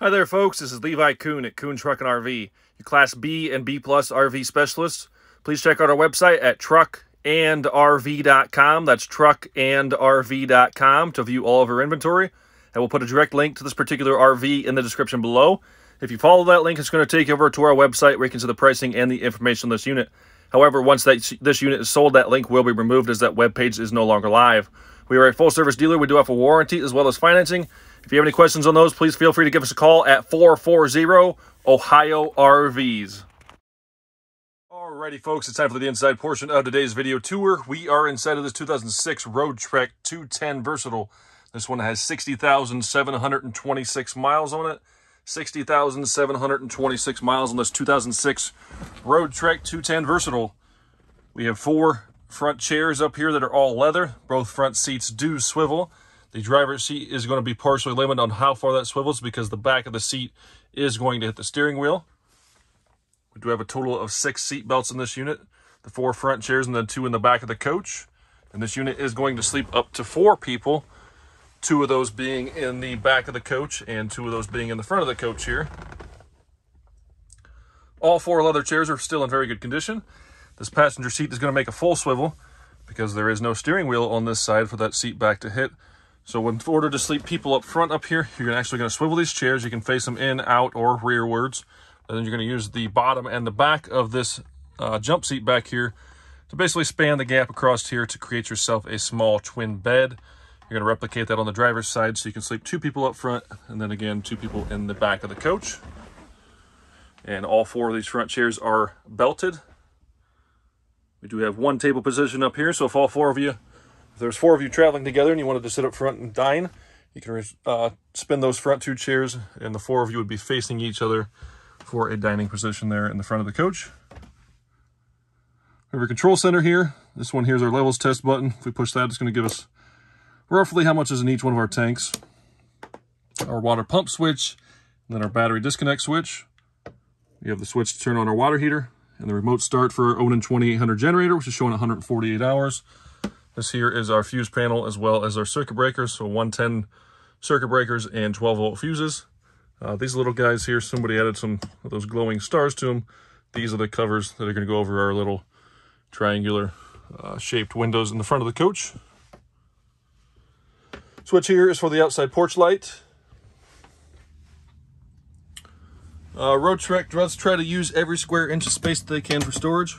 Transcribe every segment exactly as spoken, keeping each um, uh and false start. Hi there folks, this is Levi Kuhn at Kuhn Truck and R V, your Class B and B plus R V specialist. Please check out our website at truck and r v dot com, that's truck and r v dot com, to view all of our inventory, and we'll put a direct link to this particular R V in the description below. If you follow that link, it's going to take you over to our website where you can see the pricing and the information on this unit. However, once that, this unit is sold, that link will be removed as that webpage is no longer live. We are a full-service dealer. We do offer warranty as well as financing. If you have any questions on those, please feel free to give us a call at four four zero, O H I O R V S. Alrighty, folks, it's time for the inside portion of today's video tour. We are inside of this two thousand six Roadtrek two ten Versatile. This one has sixty thousand seven hundred twenty-six miles on it. sixty thousand seven hundred twenty-six miles on this two thousand six Roadtrek two ten Versatile. We have four front chairs up here that are all leather. Both front seats do swivel. The driver's seat is going to be partially limited on how far that swivels because the back of the seat is going to hit the steering wheel. We do have a total of six seat belts in this unit, the four front chairs and then two in the back of the coach. And this unit is going to sleep up to four people, two of those being in the back of the coach and two of those being in the front of the coach here. All four leather chairs are still in very good condition. This passenger seat is going to make a full swivel because there is no steering wheel on this side for that seat back to hit. So in order to sleep people up front up here, you're actually going to swivel these chairs. You can face them in, out, or rearwards. And then you're going to use the bottom and the back of this uh, jump seat back here to basically span the gap across here to create yourself a small twin bed. You're going to replicate that on the driver's side so you can sleep two people up front and then again two people in the back of the coach. And all four of these front chairs are belted. We do have one table position up here, so if all four of you, if there's four of you traveling together and you wanted to sit up front and dine, you can uh, spin those front two chairs and the four of you would be facing each other for a dining position there in the front of the coach. We have our control center here. This one here is our levels test button. If we push that, it's going to give us roughly how much is in each one of our tanks. Our water pump switch, and then our battery disconnect switch. We have the switch to turn on our water heater, and the remote start for our Onin twenty-eight hundred generator, which is showing one hundred forty-eight hours. This here is our fuse panel as well as our circuit breakers, so one ten circuit breakers and twelve volt fuses. Uh, these little guys here, somebody added some of those glowing stars to them. These are the covers that are going to go over our little triangular uh, shaped windows in the front of the coach. Switch here is for the outside porch light. Uh, Roadtrek does try to use every square inch of space that they can for storage.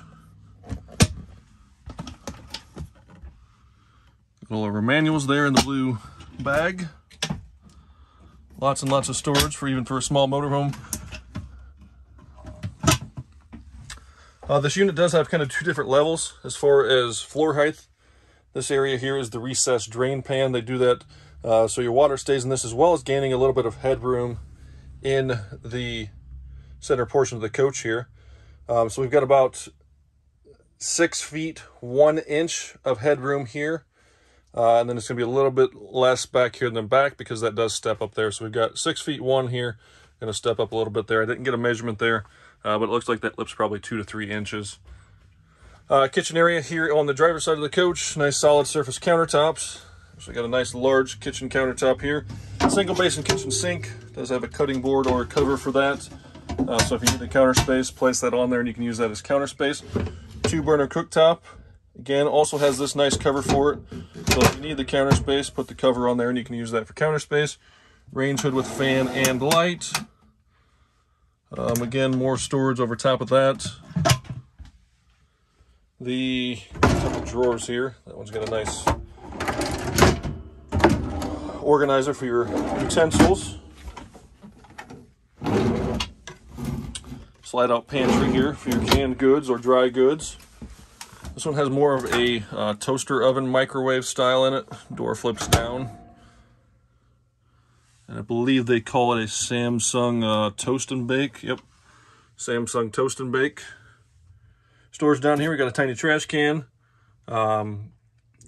All of our manuals there in the blue bag. Lots and lots of storage for even for a small motorhome. Uh, this unit does have kind of two different levels as far as floor height. This area here is the recessed drain pan. They do that uh, so your water stays in this as well as gaining a little bit of headroom in the center portion of the coach here. Um, so we've got about six feet, one inch of headroom here. Uh, and then it's gonna be a little bit less back here than back because that does step up there. So we've got six feet, one here, gonna step up a little bit there. I didn't get a measurement there, uh, but it looks like that lip's probably two to three inches. Uh, kitchen area here on the driver's side of the coach, nice solid surface countertops. So we got a nice large kitchen countertop here. Single basin kitchen sink, does have a cutting board or a cover for that. Uh, so if you need the counter space, place that on there and you can use that as counter space. Two burner cooktop, again, also has this nice cover for it. So if you need the counter space, put the cover on there and you can use that for counter space. Range hood with fan and light. Um, again, more storage over top of that. The couple drawers here, that one's got a nice organizer for your utensils. Slide out pantry here for your canned goods or dry goods. This one has more of a uh, toaster oven microwave style in it. Door flips down. And I believe they call it a Samsung uh, toast and bake. Yep, Samsung toast and bake. Storage down here, we got a tiny trash can. Um,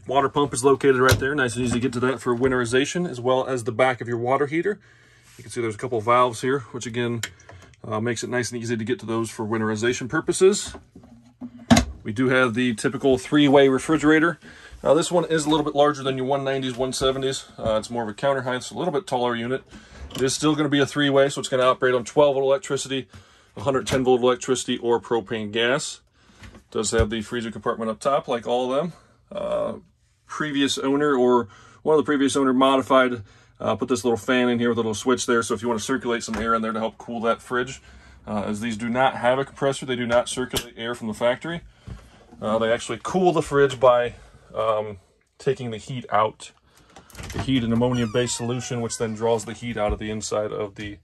Water pump is located right there. Nice and easy to get to that for winterization, as well as the back of your water heater. You can see there's a couple of valves here, which again, uh, makes it nice and easy to get to those for winterization purposes. We do have the typical three-way refrigerator. Now, this one is a little bit larger than your one nineties, one seventies. Uh, it's more of a counter height, so a little bit taller unit. It is still going to be a three-way, so it's going to operate on twelve volt electricity, one hundred ten volt electricity, or propane gas. It does have the freezer compartment up top, like all of them. Uh, previous owner, or one of the previous owner, modified, uh, put this little fan in here with a little switch there, so if you want to circulate some air in there to help cool that fridge. Uh, as these do not have a compressor, they do not circulate air from the factory. Uh, they actually cool the fridge by um, taking the heat out. The heat in ammonia-based solution, which then draws the heat out of the inside of the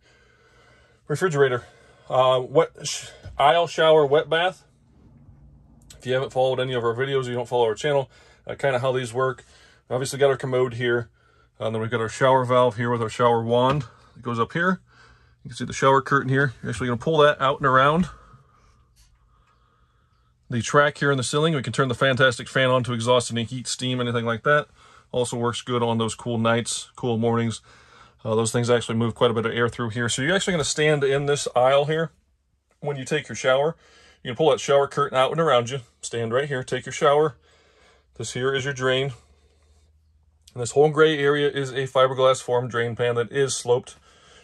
refrigerator. Uh, wet sh aisle shower wet bath. If you haven't followed any of our videos, you don't follow our channel, uh, kind of how these work. Obviously got our commode here, and then we've got our shower valve here with our shower wand. It goes up here. You can see the shower curtain here. You're actually going to pull that out and around. The track here in the ceiling, we can turn the fantastic fan on to exhaust any heat, steam, anything like that. Also works good on those cool nights, cool mornings. Uh, those things actually move quite a bit of air through here. So you're actually going to stand in this aisle here when you take your shower. You can pull that shower curtain out and around you. Stand right here, take your shower. This here is your drain. And this whole gray area is a fiberglass formed drain pan that is sloped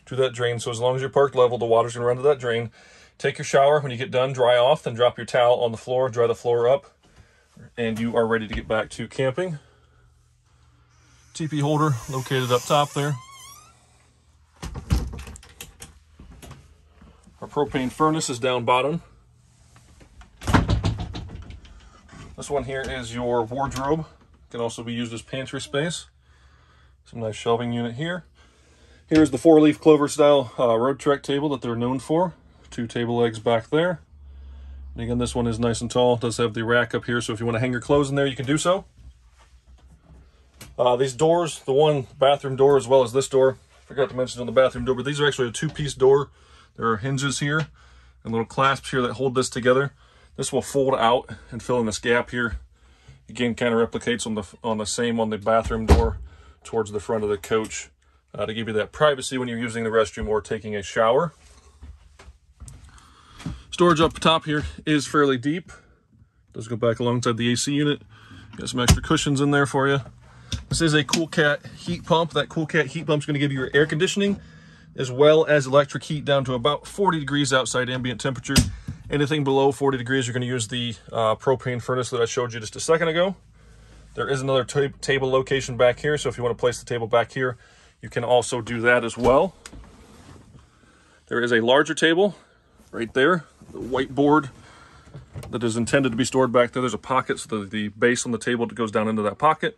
to that drain, so as long as you're parked level, the water's gonna run to that drain. Take your shower, when you get done, dry off, then drop your towel on the floor, dry the floor up, and you are ready to get back to camping. T P holder located up top there. Our propane furnace is down bottom. This one here is your wardrobe. It can also be used as pantry space. Some nice shelving unit here. Here's the four-leaf clover style uh, Roadtrek table that they're known for. Two table legs back there. And again, this one is nice and tall. It does have the rack up here, so if you want to hang your clothes in there, you can do so. Uh, these doors, the one bathroom door as well as this door, forgot to mention on the bathroom door, but these are actually a two-piece door. There are hinges here and little clasps here that hold this together. This will fold out and fill in this gap here. Again, kind of replicates on the, on the same on the bathroom door towards the front of the coach. Uh, to give you that privacy when you're using the restroom or taking a shower. Storage up top here is fairly deep. Does go back alongside the A C unit. Got some extra cushions in there for you. This is a CoolCat heat pump. That CoolCat heat pump is going to give you your air conditioning as well as electric heat down to about forty degrees outside ambient temperature. Anything below forty degrees, you're going to use the uh, propane furnace that I showed you just a second ago. There is another ta table location back here, so if you want to place the table back here, you can also do that as well. There is a larger table right there, the whiteboard that is intended to be stored back there. There's a pocket, so the, the base on the table goes down into that pocket.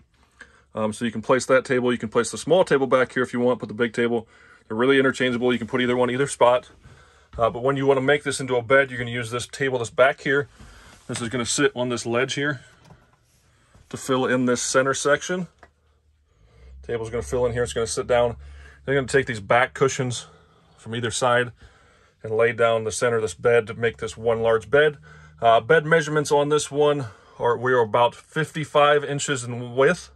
Um, so you can place that table. You can place the small table back here if you want, put the big table. They're really interchangeable. You can put either one, either spot. Uh, but when you want to make this into a bed, you're going to use this table that's back here. This is going to sit on this ledge here to fill in this center section. Table's going to fill in here. It's going to sit down. They're going to take these back cushions from either side and lay down the center of this bed to make this one large bed. Uh, bed measurements on this one are we are about fifty-five inches in width,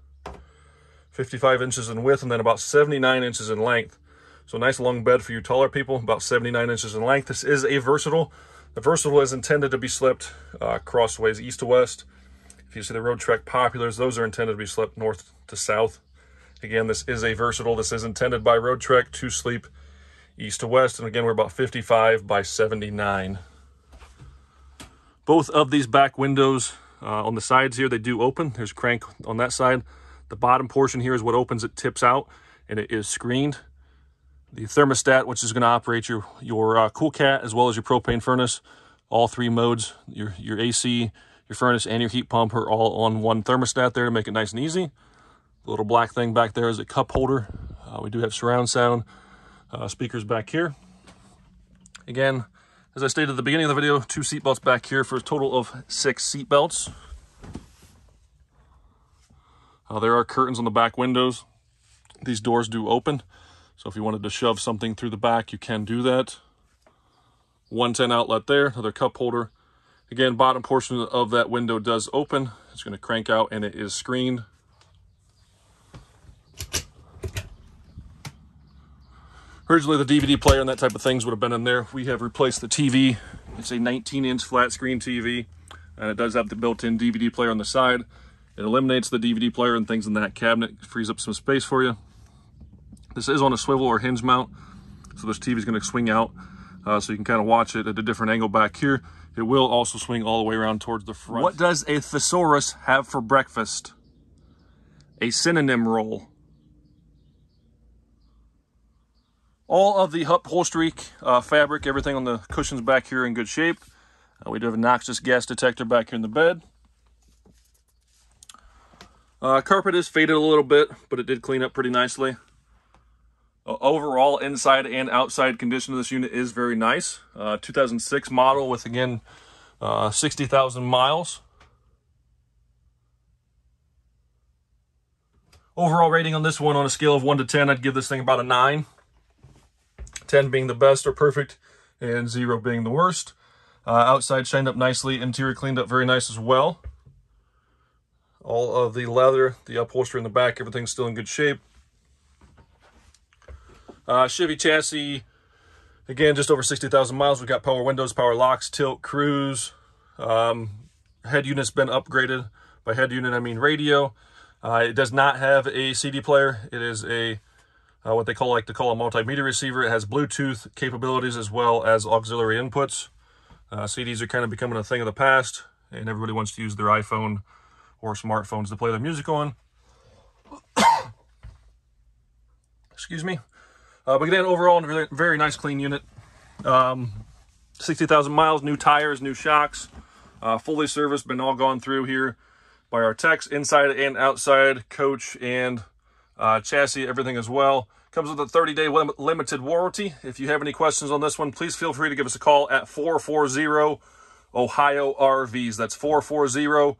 fifty-five inches in width, and then about seventy-nine inches in length. So a nice long bed for you taller people, about seventy-nine inches in length. This is a versatile. The versatile is intended to be slept uh, crossways east to west. If you see the Roadtrek Populars, those are intended to be slept north to south. Again, this is a versatile. This is intended by Roadtrek to sleep east to west. And again, we're about fifty-five by seventy-nine. Both of these back windows uh, on the sides here, they do open. There's a crank on that side. The bottom portion here is what opens. It tips out and it is screened. The thermostat, which is going to operate your, your uh, CoolCat as well as your propane furnace. All three modes, your, your A C, your furnace, and your heat pump are all on one thermostat there to make it nice and easy. The little black thing back there is a cup holder. Uh, we do have surround sound uh, speakers back here. Again, as I stated at the beginning of the video, two seat belts back here for a total of six seat belts. Uh, there are curtains on the back windows. These doors do open, so if you wanted to shove something through the back, you can do that. one ten outlet there, another cup holder. Again, bottom portion of that window does open. It's going to crank out and it is screened. Originally, the D V D player and that type of things would have been in there. We have replaced the T V. It's a nineteen inch flat screen T V, and it does have the built-in D V D player on the side. It eliminates the D V D player and things in that cabinet. It frees up some space for you. This is on a swivel or hinge mount, so this T V is going to swing out, uh, so you can kind of watch it at a different angle back here. It will also swing all the way around towards the front. What does a thesaurus have for breakfast? A synonym roll. All of the upholstery, uh, fabric, everything on the cushions back here in good shape. Uh, we do have a noxious gas detector back here in the bed. Uh, carpet is faded a little bit, but it did clean up pretty nicely. Uh, overall, inside and outside condition of this unit is very nice. Uh, two thousand six model with, again, uh, sixty thousand miles. Overall rating on this one, on a scale of one to ten, I'd give this thing about a nine. ten being the best or perfect, and zero being the worst. Uh, outside shined up nicely, interior cleaned up very nice as well. All of the leather, the upholstery in the back, everything's still in good shape. Uh, Chevy chassis, again, just over sixty thousand miles. We've got power windows, power locks, tilt, cruise. Um, head unit's been upgraded. By head unit, I mean radio. Uh, it does not have a C D player. It is a, uh, what they call like to call a multimedia receiver. It has Bluetooth capabilities as well as auxiliary inputs. Uh, C Ds are kind of becoming a thing of the past, and everybody wants to use their iPhone or smartphones to play their music on. Excuse me. Uh, but again, overall, very, very nice, clean unit. Um, sixty thousand miles, new tires, new shocks, uh, fully serviced, been all gone through here by our techs, inside and outside, coach and uh, chassis, everything as well. Comes with a thirty day lim limited warranty. If you have any questions on this one, please feel free to give us a call at four four zero, O H I O R Vs. That's four four zero,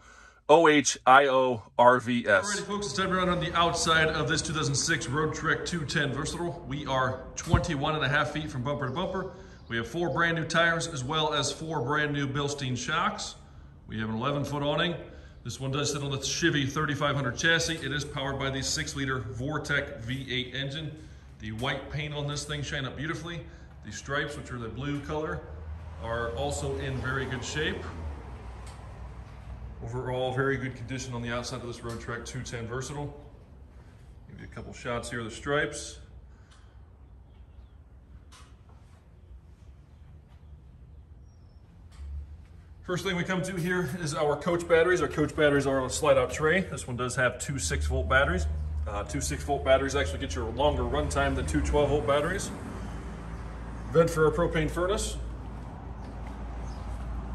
O H I O R V S. All right, folks, it's time to run on the outside of this two thousand six Roadtrek two ten Versatile. We are twenty-one and a half feet from bumper to bumper. We have four brand new tires as well as four brand new Bilstein shocks. We have an eleven foot awning. This one does sit on the Chevy thirty-five hundred chassis. It is powered by the six liter Vortec V eight engine. The white paint on this thing shine up beautifully. The stripes, which are the blue color, are also in very good shape. Overall, very good condition on the outside of this Roadtrek two ten Versatile. Give you a couple shots here of the stripes. First thing we come to here is our coach batteries. Our coach batteries are on a slide out tray. This one does have two six volt batteries. Uh, two six volt batteries actually get you a longer run time than two twelve volt batteries. Vent for our propane furnace.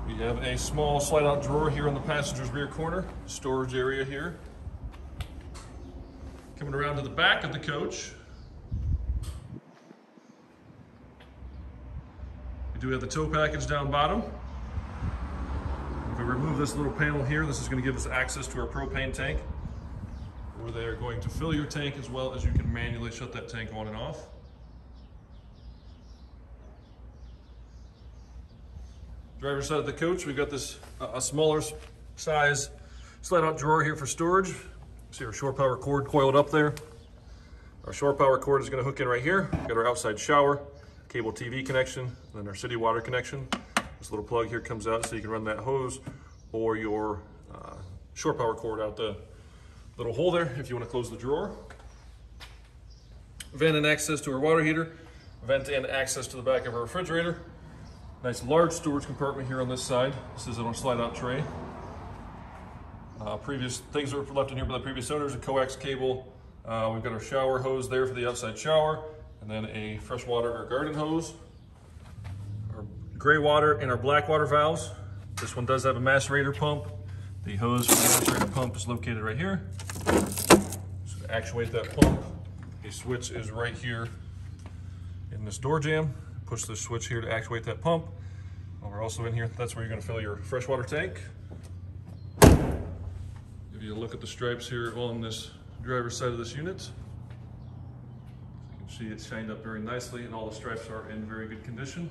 We have a small slide out drawer here in the passenger's rear corner, storage area here. Coming around to the back of the coach, we do have the tow package down bottom. If we remove this little panel here, this is going to give us access to our propane tank, where they are going to fill your tank as well as you can manually shut that tank on and off. Driver's side of the coach, we've got this uh, a smaller size slide out drawer here for storage. See our shore power cord coiled up there. Our shore power cord is going to hook in right here. We've got our outside shower, cable T V connection, and then our city water connection. This little plug here comes out so you can run that hose or your uh, shore power cord out the little hole there if you want to close the drawer. Vent and access to our water heater. Vent and access to the back of our refrigerator. Nice large storage compartment here on this side. This is on a slide out tray. Uh, previous things that were left in here by the previous owners, a coax cable. Uh, we've got our shower hose there for the outside shower, and then a fresh water or garden hose. Our gray water and our black water valves. This one does have a macerator pump. The hose for the macerator pump is located right here. So to actuate that pump, a switch is right here in this door jamb. Push this switch here to actuate that pump. While we're also in here, that's where you're going to fill your freshwater tank. Give you a look at the stripes here on this driver's side of this unit. So you can see it's shined up very nicely, and all the stripes are in very good condition.